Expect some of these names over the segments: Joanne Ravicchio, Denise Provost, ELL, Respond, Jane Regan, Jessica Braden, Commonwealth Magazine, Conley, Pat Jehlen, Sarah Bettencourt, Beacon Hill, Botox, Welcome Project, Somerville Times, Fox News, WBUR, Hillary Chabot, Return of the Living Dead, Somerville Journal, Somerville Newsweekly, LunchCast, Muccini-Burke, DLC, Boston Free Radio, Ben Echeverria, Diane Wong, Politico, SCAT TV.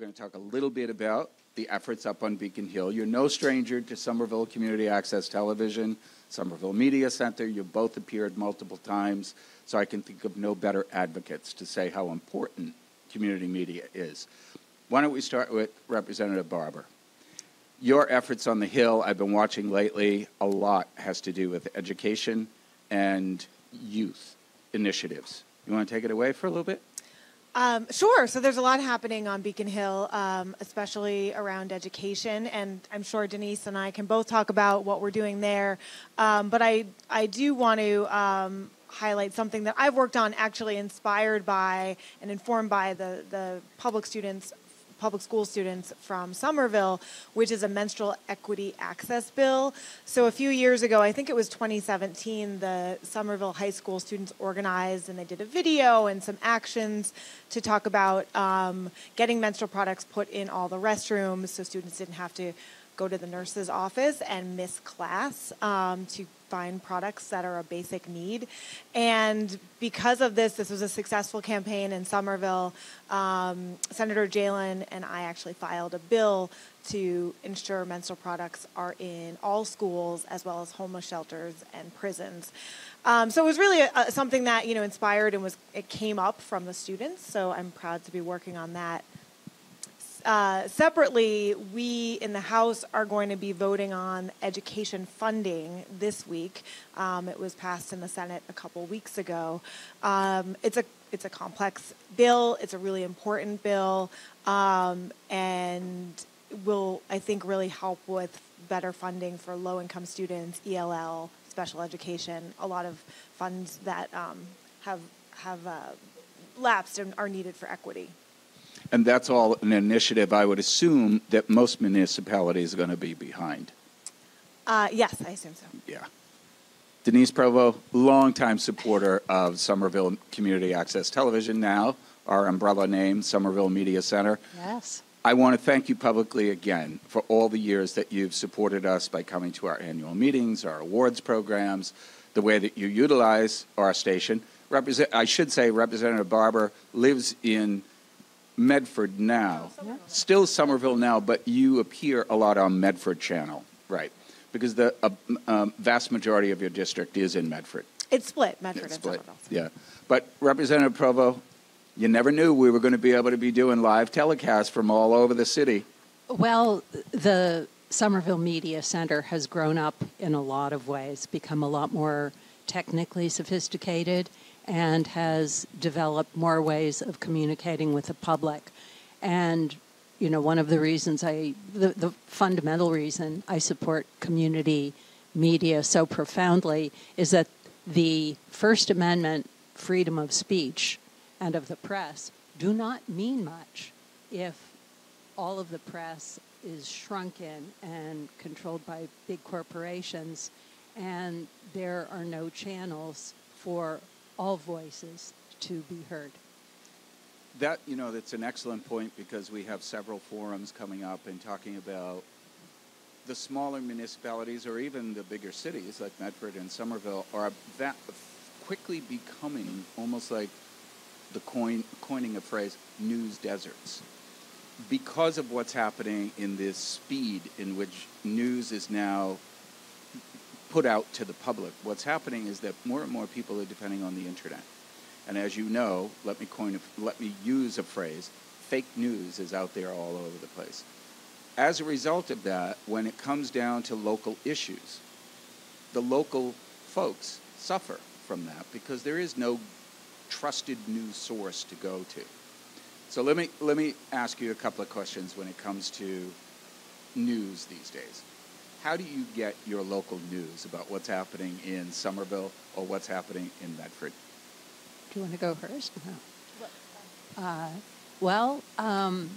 We're going to talk a little bit about the efforts up on Beacon Hill. You're no stranger to Somerville Community Access Television, Somerville Media Center. You both appeared multiple times, so I can think of no better advocates to say how important community media is. Why don't we start with Representative Barber? Your efforts on the Hill, I've been watching lately, a lot has to do with education and youth initiatives. You want to take it away for a little bit? Sure. So there's a lot happening on Beacon Hill, especially around education. And I'm sure Denise and I can both talk about what we're doing there. But I do want to highlight something that I've worked on, actually inspired by and informed by the public school students from Somerville, which is a menstrual equity access bill. So a few years ago, I think it was 2017, the Somerville high school students organized and they did a video and some actions to talk about getting menstrual products put in all the restrooms so students didn't have to go to the nurse's office and miss class to find products that are a basic need. And because of this, this was a successful campaign in Somerville. Senator Jehlen and I actually filed a bill to ensure menstrual products are in all schools, as well as homeless shelters and prisons. So it was really something that, you know, inspired and it came up from the students. So I'm proud to be working on that. Separately, we in the House are going to be voting on education funding this week. It was passed in the Senate a couple weeks ago. It's a complex bill. It's a really important bill, and will, I think, really help with better funding for low-income students, ELL, special education, a lot of funds that have lapsed and are needed for equity. And that's all an initiative I would assume that most municipalities are going to be behind. Yes, I assume so. Yeah. Denise Provost, longtime supporter of Somerville Community Access Television, now our umbrella name, Somerville Media Center. Yes. I want to thank you publicly again for all the years that you've supported us by coming to our annual meetings, our awards programs, the way that you utilize our station. I should say Representative Barber lives in Medford now, still Somerville now, but you appear a lot on Medford Channel, right? Because the vast majority of your district is in Medford. It's split, Medford and Somerville. Yeah, but Representative Provost, you never knew we were going to be able to be doing live telecasts from all over the city. Well, the Somerville Media Center has grown up in a lot of ways, become a lot more technically sophisticated, and has developed more ways of communicating with the public. And, you know, one of the reasons the fundamental reason I support community media so profoundly is that the First Amendment freedom of speech and of the press do not mean much if all of the press is shrunken and controlled by big corporations and there are no channels for all voices to be heard. That, you know, that's an excellent point, because we have several forums coming up and talking about the smaller municipalities or even the bigger cities like Medford and Somerville are that quickly becoming almost like the coining a phrase, news deserts, because of what's happening in this speed in which news is now put out to the public. What's happening is that more and more people are depending on the internet. And as you know, let me use a phrase, fake news is out there all over the place. As a result of that, when it comes down to local issues, the local folks suffer from that because there is no trusted news source to go to. So let me ask you a couple of questions when it comes to news these days. How do you get your local news about what's happening in Somerville or what's happening in Medford? Do you want to go first? No.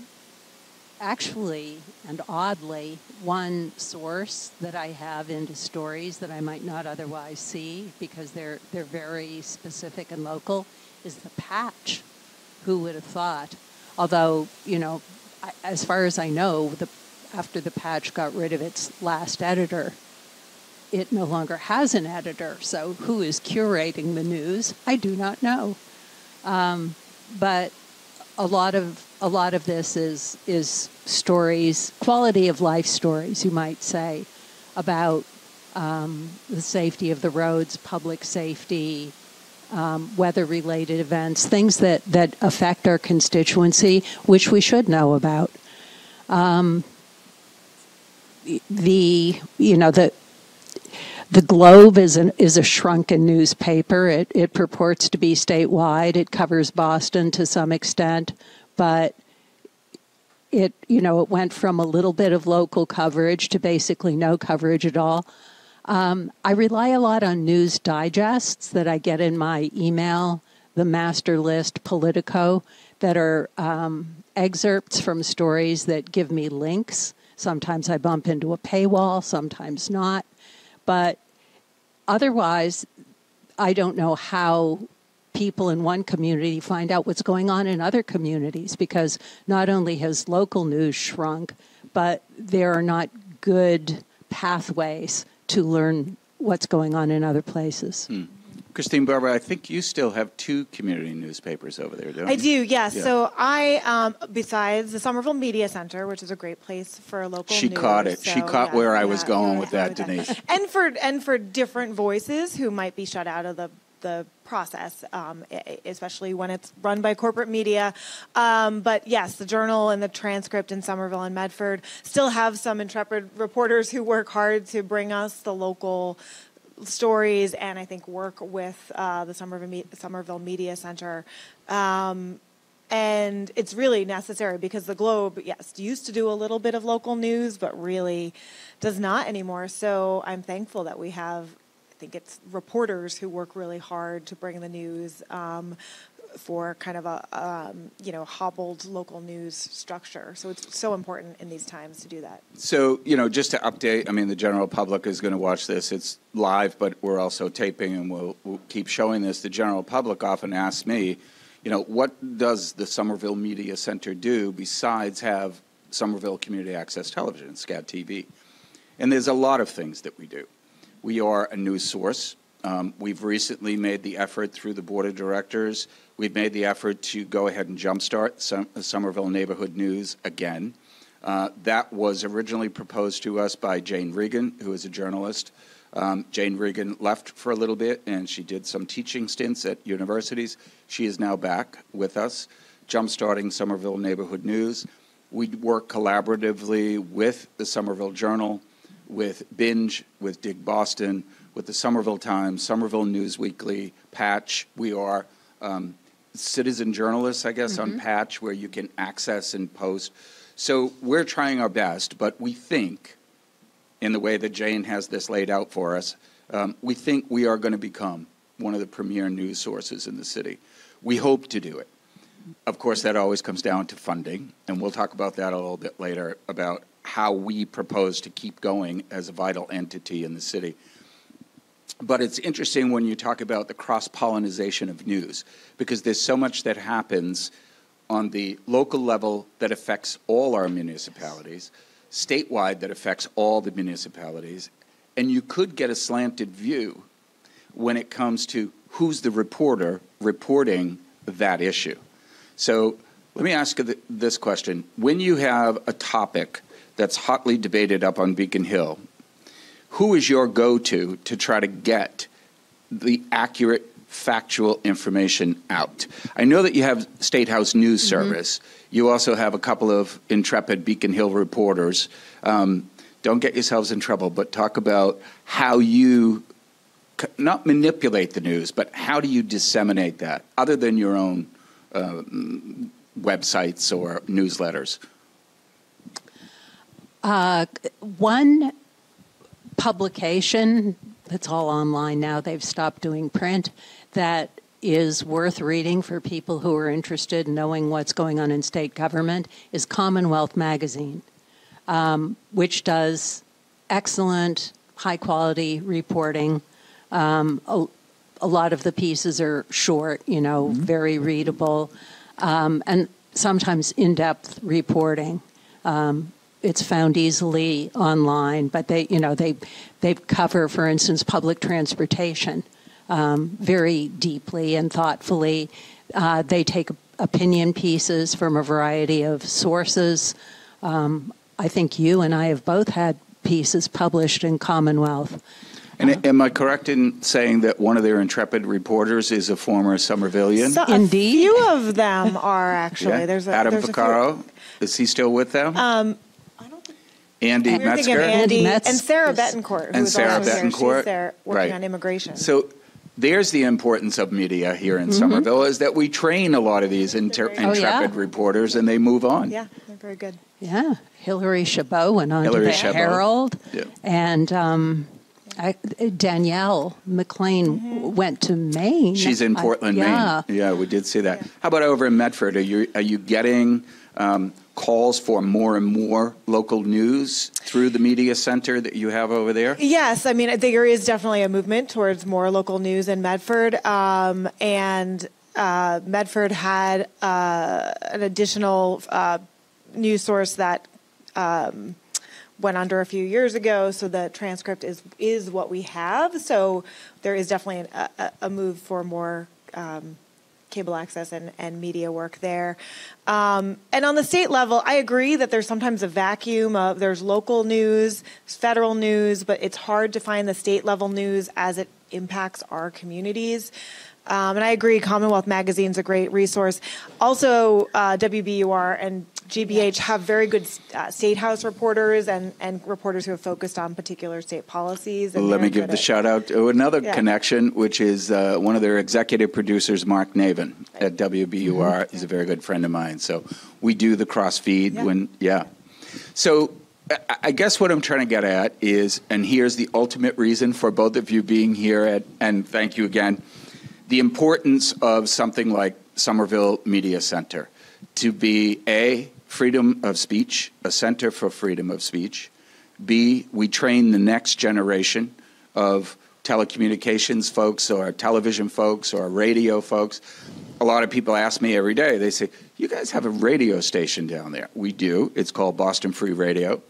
Actually, and oddly, one source that I have into stories that I might not otherwise see because they're very specific and local is The Patch. Who would have thought? Although, you know, as far as I know, after The Patch got rid of its last editor, it no longer has an editor. So who is curating the news? I do not know. But a lot of a lot of this is stories, quality of life stories, you might say, about the safety of the roads, public safety, weather-related events, things that affect our constituency, which we should know about. The Globe is a shrunken newspaper. It purports to be statewide. It covers Boston to some extent, but it went from a little bit of local coverage to basically no coverage at all. I rely a lot on news digests that I get in my email, the master list, Politico, that are excerpts from stories that give me links. Sometimes I bump into a paywall, sometimes not. But otherwise, I don't know how people in one community find out what's going on in other communities, because not only has local news shrunk, but there are not good pathways to learn what's going on in other places. Mm. Christine Barber, I think you still have two community newspapers over there, don't you? I do, yes. Yeah. So I, besides the Somerville Media Center, which is a great place for local news. She caught it. She caught where I was going with that, Denise. And for different voices who might be shut out of the process, especially when it's run by corporate media. But yes, the Journal and the Transcript in Somerville and Medford still have some intrepid reporters who work hard to bring us the local stories, and I think work with the Somerville Media Center. And it's really necessary, because the Globe, yes, used to do a little bit of local news, but really does not anymore. So I'm thankful that we have, I think it's reporters who work really hard to bring the news for kind of a, hobbled local news structure. So it's so important in these times to do that. So, just to update, I mean, the general public is going to watch this. It's live, but we're also taping, and we'll keep showing this. The general public often asks me, what does the Somerville Media Center do besides have Somerville Community Access Television, SCAD TV? And there's a lot of things that we do. We are a news source. We've recently made the effort through the board of directors. We've made the effort to go ahead and jumpstart Somerville Neighborhood News again. That was originally proposed to us by Jane Regan, who is a journalist. Jane Regan left for a little bit, and she did some teaching stints at universities. She is now back with us, jumpstarting Somerville Neighborhood News. We work collaboratively with the Somerville Journal, with Binge, with Dig Boston, with the Somerville Times, Somerville Newsweekly, Patch. We are citizen journalists, I guess, on Patch, where you can access and post. So we're trying our best, but we think, in the way that Jane has this laid out for us, we think we are going to become one of the premier news sources in the city. We hope to do it. Of course, that always comes down to funding, and we'll talk about that a little bit later, about how we propose to keep going as a vital entity in the city. But it's interesting when you talk about the cross-pollination of news, because there's so much that happens on the local level that affects all our municipalities, statewide that affects all the municipalities, and you could get a slanted view when it comes to who's the reporter reporting that issue. So let me ask this question. When you have a topic that's hotly debated up on Beacon Hill, who is your go-to to try to get the accurate, factual information out? I know that you have State House News Service. You also have a couple of intrepid Beacon Hill reporters. Don't get yourselves in trouble, but talk about how you, not manipulate the news, but how do you disseminate that, other than your own websites or newsletters? One publication that's all online now, they've stopped doing print, that is worth reading for people who are interested in knowing what's going on in state government, is Commonwealth Magazine, which does excellent, high-quality reporting. A lot of the pieces are short, very readable, and sometimes in-depth reporting. It's found easily online, but they cover, for instance, public transportation very deeply and thoughtfully. They take opinion pieces from a variety of sources. I think you and I have both had pieces published in Commonwealth. And am I correct in saying that one of their intrepid reporters is a former Somervillian? So indeed. A few of them are, actually. Yeah. Adam Vaccaro, is he still with them? I don't think... Andy Metzger? Andy Metzger. And Sarah Bettencourt, who is also there. She's there working on immigration. So there's the importance of media here in Somerville, is that we train a lot of these intrepid reporters, and they move on. Yeah, they're very good. Yeah. Hillary Chabot went on to the Herald. Yeah. And... Danielle McLean went to Maine. She's in Portland, Maine. Yeah, we did see that. Yeah. How about over in Medford? Are you getting calls for more and more local news through the media center that you have over there? Yes, I mean, there is definitely a movement towards more local news in Medford. Medford had an additional news source that... went under a few years ago, so the transcript is what we have. So there is definitely a move for more cable access and media work there. And on the state level, I agree that there's sometimes a vacuum of there's local news, federal news, but it's hard to find the state level news as it impacts our communities. And I agree, Commonwealth Magazine is a great resource. Also, WBUR and GBH have very good State House reporters and reporters who have focused on particular state policies. And let me give the shout out to another connection, which is one of their executive producers, Mark Navin at WBUR. He's a very good friend of mine. So we do the cross feed So I guess what I'm trying to get at is, and here's the ultimate reason for both of you being here, and thank you again, the importance of something like Somerville Media Center to be A, freedom of speech, a center for freedom of speech. B, we train the next generation of telecommunications folks or television folks or radio folks. A lot of people ask me every day, they say, you guys have a radio station down there. We do. It's called Boston Free Radio.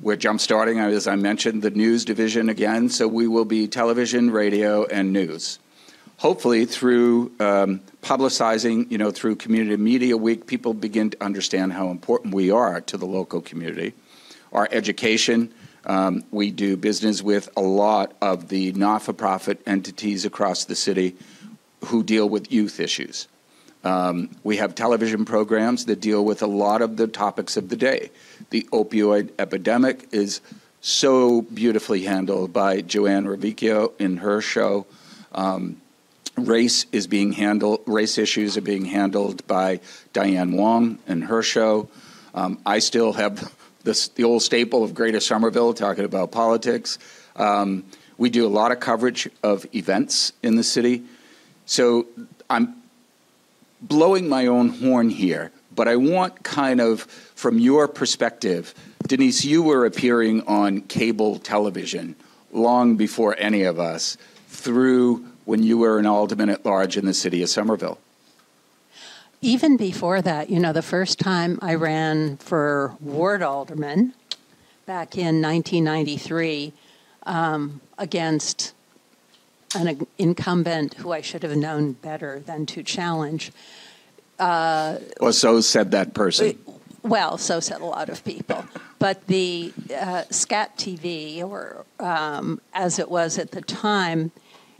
We're jump-starting, as I mentioned, the news division again, so we will be television, radio, and news. Hopefully through publicizing, through Community Media Week, people begin to understand how important we are to the local community. Our education, we do business with a lot of the not-for-profit entities across the city who deal with youth issues. We have television programs that deal with a lot of the topics of the day. The opioid epidemic is so beautifully handled by Joanne Ravicchio in her show. Race issues are being handled by Diane Wong and her show. I still have the old staple of Greater Somerville talking about politics. We do a lot of coverage of events in the city. So I'm blowing my own horn here, but I want kind of, from your perspective, Denise, you were appearing on cable television long before any of us through when you were an alderman at large in the city of Somerville? Even before that, the first time I ran for ward alderman back in 1993 against an incumbent who I should have known better than to challenge. Or so said that person. Well, so said a lot of people. But the SCAT TV, or as it was at the time,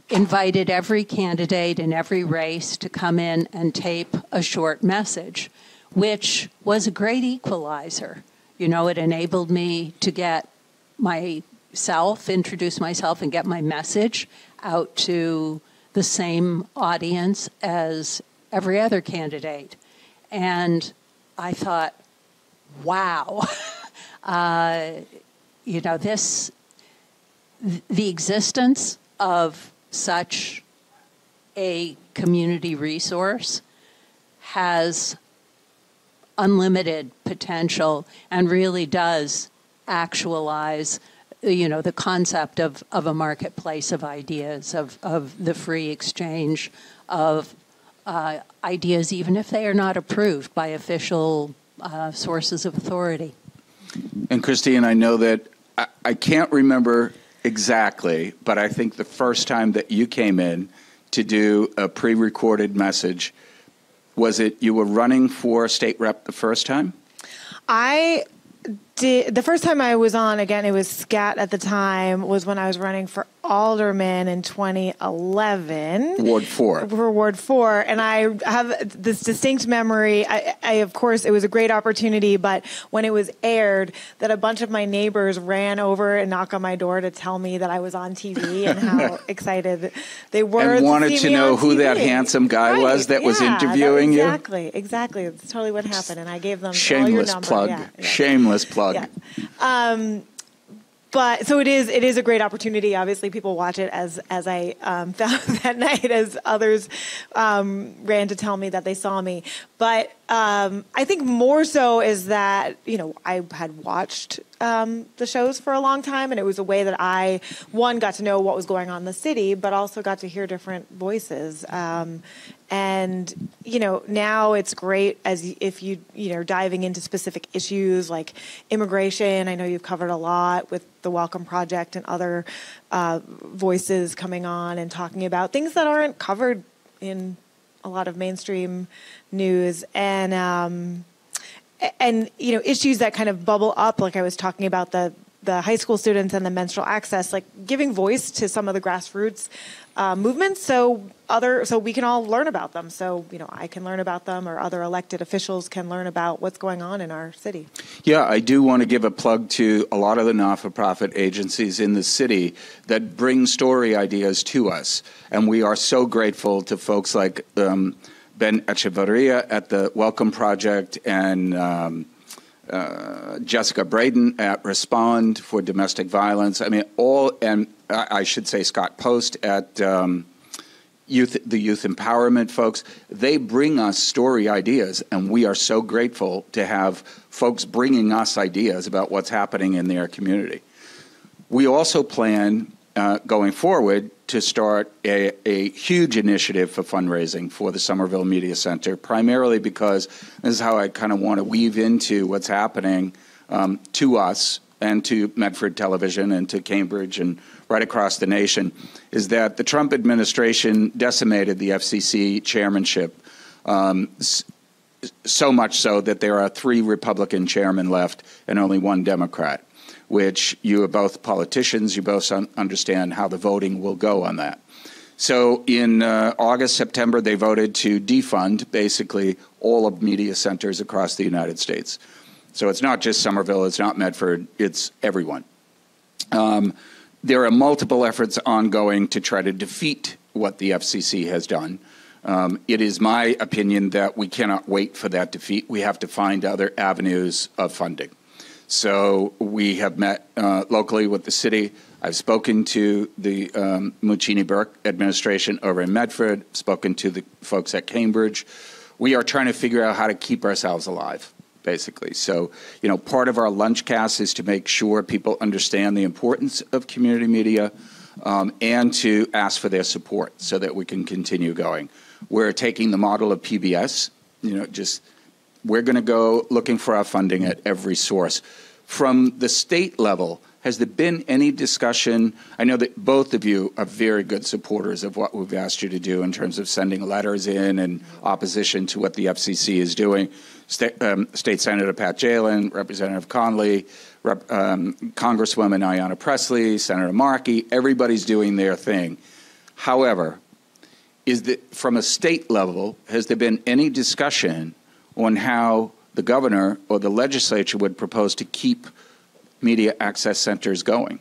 invited every candidate in every race to come in and tape a short message, which was a great equalizer. It enabled me to introduce myself and get my message out to the same audience as every other candidate. And I thought, wow, the existence of such a community resource has unlimited potential and really does actualize, the concept of a marketplace of ideas, of the free exchange of ideas, even if they are not approved by official sources of authority. And Christine, I know that I can't remember exactly, but I think the first time that you came in to do a pre-recorded message Was it you were running for state rep the first time? I did. The first time I was on, again, it was SCAT at the time, was when I was running for alderman in 2011. Ward 4. For Ward 4. And I have this distinct memory. I, of course, it was a great opportunity, but when it was aired, that a bunch of my neighbors ran over and knocked on my door to tell me that I was on TV and how excited they were. And wanted to know who that handsome guy was that was interviewing you? Exactly. It's totally what happened. And I gave them all your number. Plug. Yeah, yeah. Shameless plug. Yeah. But so it is a great opportunity. Obviously, people watch it as I found that night, as others ran to tell me that they saw me. But I think more so is that, you know, I had watched the shows for a long time, and it was a way that I, one, got to know what was going on in the city, but also got to hear different voices. And, you know, now it's great as if you know, diving into specific issues like immigration. I know you've covered a lot with the Welcome Project and other voices coming on and talking about things that aren't covered in a lot of mainstream news, and you know, issues that kind of bubble up, like I was talking about the high school students and the menstrual access, like giving voice to some of the grassroots movements, so we can all learn about them. So, you know, I can learn about them, or other elected officials can learn about what's going on in our city. Yeah, I do want to give a plug to a lot of the not-for-profit agencies in the city that bring story ideas to us, and we are so grateful to folks like Ben Echeverria at the Welcome Project, and Jessica Braden at Respond for domestic violence. I mean, and I should say Scott Post at the Youth Empowerment folks. They bring us story ideas, and we are so grateful to have folks bringing us ideas about what's happening in their community. We also plan going forward to start a huge initiative for fundraising for the Somerville Media Center, primarily because this is how I kind of want to weave into what's happening to us and to Medford Television and to Cambridge and right across the nation, is that the Trump administration decimated the FCC chairmanship, so much so that there are 3 Republican chairmen left and only 1 Democrat. Which you are both politicians, you both understand how the voting will go on that. So in August, September, they voted to defund basically all of media centers across the United States. So it's not just Somerville, it's not Medford, it's everyone. There are multiple efforts ongoing to try to defeat what the FCC has done. It is my opinion that we cannot wait for that defeat. We have to find other avenues of funding. So we have met locally with the city. I've spoken to the Muccini-Burke administration over in Medford, spoken to the folks at Cambridge. We are trying to figure out how to keep ourselves alive, basically. So, you know, part of our LunchCast is to make sure people understand the importance of community media and to ask for their support so that we can continue going. We're taking the model of PBS, you know, just... We're going to go looking for our funding at every source. From the state level, has there been any discussion? I know that both of you are very good supporters of what we've asked you to do in terms of sending letters in opposition to what the FCC is doing. State Senator Pat Jehlen, Representative Conley, Congresswoman Ayanna Pressley, Senator Markey, everybody's doing their thing. However, from a state level, has there been any discussion on how the governor or the legislature would propose to keep media access centers going?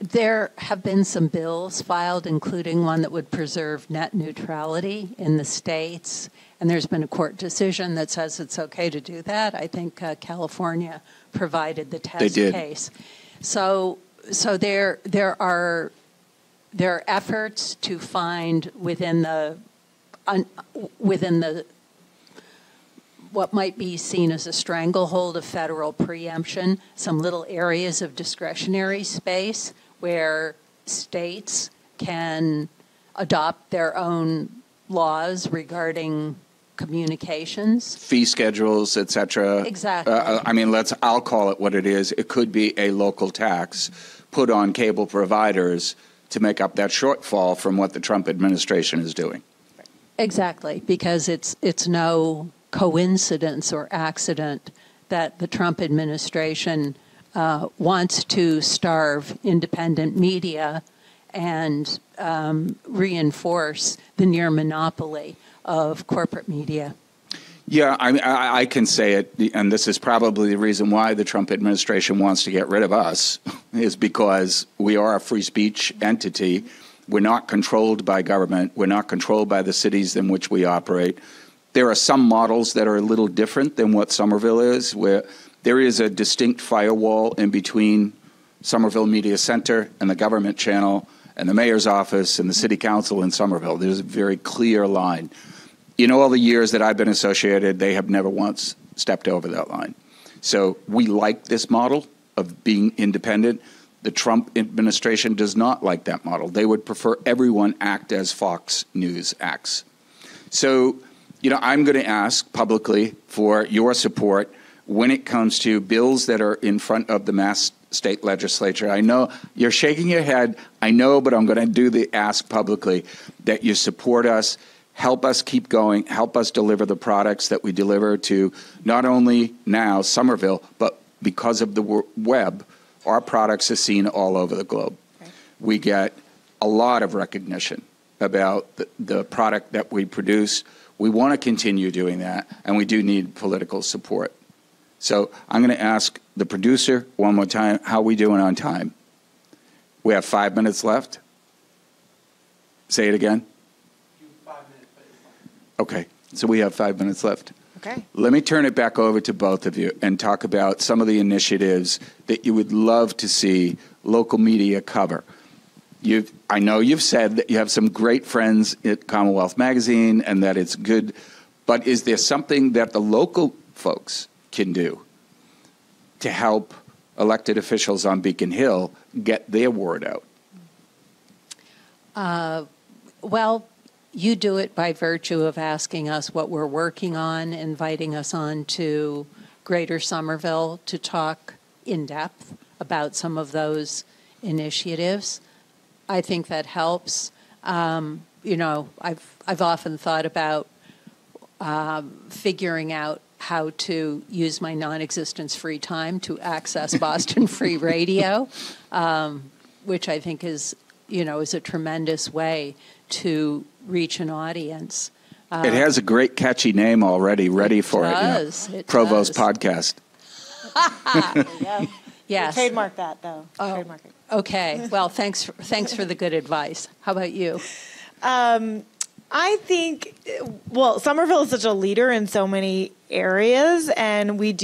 There have been some bills filed, including one that would preserve net neutrality in the states, and there's been a court decision that says it's okay to do that. I think California provided the test case. So there are efforts to find within the what might be seen as a stranglehold of federal preemption, some little areas of discretionary space where states can adopt their own laws regarding communications. Fee schedules, et cetera. Exactly. I mean, I'll call it what it is. It could be a local tax put on cable providers to make up that shortfall from what the Trump administration is doing. Exactly, because it's no coincidence or accident that the Trump administration wants to starve independent media and reinforce the near monopoly of corporate media. Yeah, I can say it, and this is probably the reason why the Trump administration wants to get rid of us, is because we are a free speech entity. We're not controlled by government. We're not controlled by the cities in which we operate. There are some models that are a little different than what Somerville is, where there is a distinct firewall in between Somerville Media Center and the government channel and the mayor's office and the city council in Somerville. There's a very clear line. In all the years that I've been associated, they have never once stepped over that line. So we like this model of being independent. The Trump administration does not like that model. They would prefer everyone act as Fox News acts. So, you know, I'm going to ask publicly for your support when it comes to bills that are in front of the Mass State Legislature. I know you're shaking your head. I know, but I'm going to do the ask publicly that you support us. Help us keep going, help us deliver the products that we deliver to not only now Somerville, but because of the web, our products are seen all over the globe. Okay. We get a lot of recognition about the product that we produce. We want to continue doing that, and we do need political support. So I'm going to ask the producer one more time, how are we doing on time? We have 5 minutes left. Say it again. Okay, so we have 5 minutes left. Okay. Let me turn it back over to both of you and talk about some of the initiatives that you would love to see local media cover. I know you've said that you have some great friends at Commonwealth Magazine and that it's good, but is there something that the local folks can do to help elected officials on Beacon Hill get their word out? Well, you do it by virtue of asking us what we're working on, inviting us on to Greater Somerville to talk in depth about some of those initiatives. I think that helps. You know, I've often thought about figuring out how to use my non-existence free time to access Boston Free Radio, which I think is, you know, is a tremendous way to reach an audience. It has a great catchy name already, ready for it. You know, Provost Podcast. Yes. We'll trademark that, though. Oh, trademark it. Okay. Well, thanks for the good advice. How about you? I think, well, Somerville is such a leader in so many areas, and we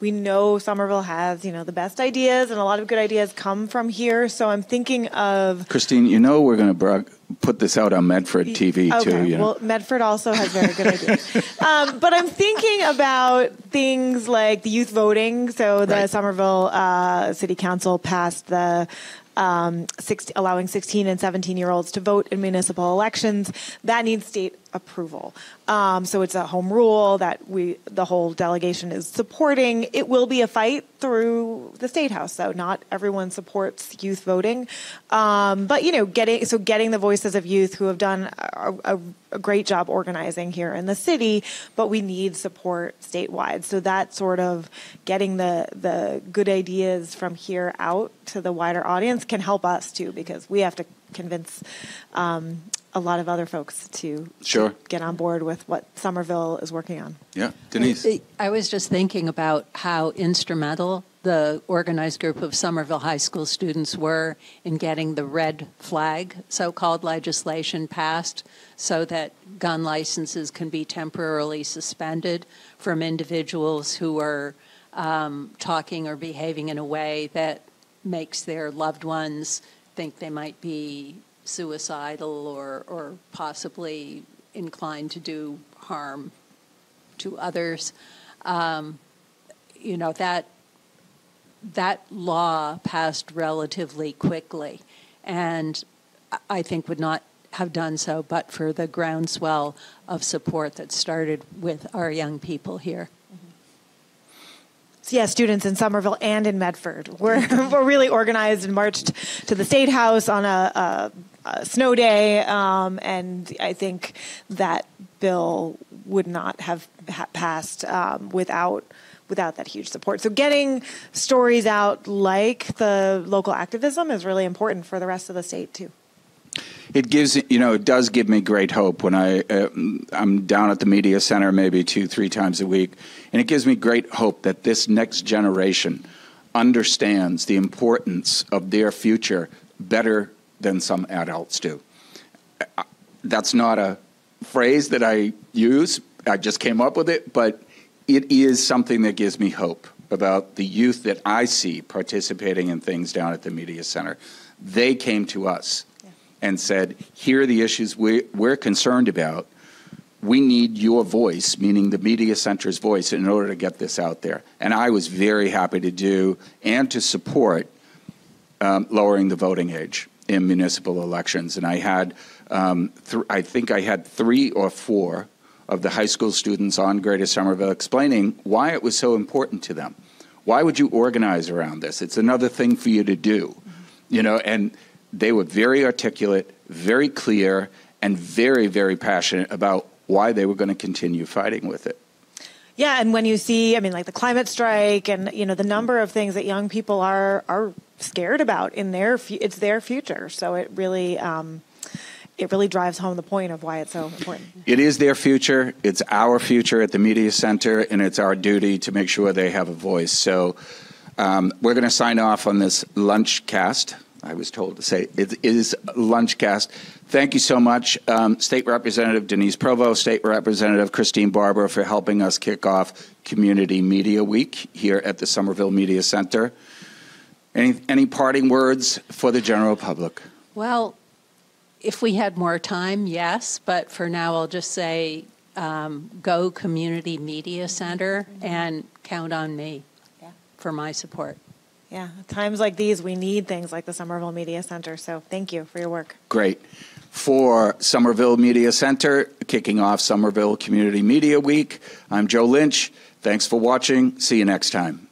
know Somerville has, you know, the best ideas, and a lot of good ideas come from here. So I'm thinking of... Christine, you know we're going to put this out on Medford TV, okay, too. You know? Well, Medford also has very good ideas. But I'm thinking about things like the youth voting. So the Somerville City Council passed the... allowing 16 and 17-year-olds to vote in municipal elections. That needs state approval. So it's a home rule that the whole delegation is supporting. It will be a fight through the State House, though. Not everyone supports youth voting. But, you know, getting the voices of youth who have done a great job organizing here in the city, but we need support statewide. So that sort of getting the good ideas from here out to the wider audience can help us too, because we have to convince a lot of other folks to get on board with what Somerville is working on. Yeah, Denise. I was just thinking about how instrumental the organized group of Somerville high school students were in getting the red flag, so-called legislation passed so that gun licenses can be temporarily suspended from individuals who are talking or behaving in a way that makes their loved ones think they might be suicidal or possibly inclined to do harm to others. You know, that law passed relatively quickly, and I think would not have done so but for the groundswell of support that started with our young people here. Yeah, students in Somerville and in Medford were really organized and marched to the State House on a snow day, and I think that bill would not have passed without that huge support. So getting stories out like the local activism is really important for the rest of the state too. It gives, you know, it does give me great hope when I'm down at the media center maybe 2-3 times a week, and it gives me great hope that this next generation understands the importance of their future better than some adults do. That's not a phrase that I use, I just came up with it, but it is something that gives me hope about the youth that I see participating in things down at the media center. They came to us and said, here are the issues we're concerned about. We need your voice, meaning the media center's voice, in order to get this out there. And I was very happy to do and to support lowering the voting age in municipal elections. And I had, I think I had 3 or 4 of the high school students on Greater Somerville explaining why it was so important to them. Why would you organize around this? It's another thing for you to do, you know, and they were very articulate, very clear, and very, very passionate about why they were going to continue fighting with it. Yeah, and when you see, I mean, like the climate strike and, you know, the number of things that young people are scared about in their, it's their future. So it really drives home the point of why it's so important. It is their future. It's our future at the media center, and it's our duty to make sure they have a voice. So we're going to sign off on this LunchCast. I was told to say it is LunchCast. Thank you so much, State Representative Denise Provost, State Representative Christine Barber, for helping us kick off Community Media Week here at the Somerville Media Center. Any parting words for the general public? Well, if we had more time, yes, but for now I'll just say go Community Media Center and count on me for my support. Yeah, at times like these, we need things like the Somerville Media Center. So thank you for your work. Great. For Somerville Media Center, kicking off Somerville Community Media Week, I'm Joe Lynch. Thanks for watching. See you next time.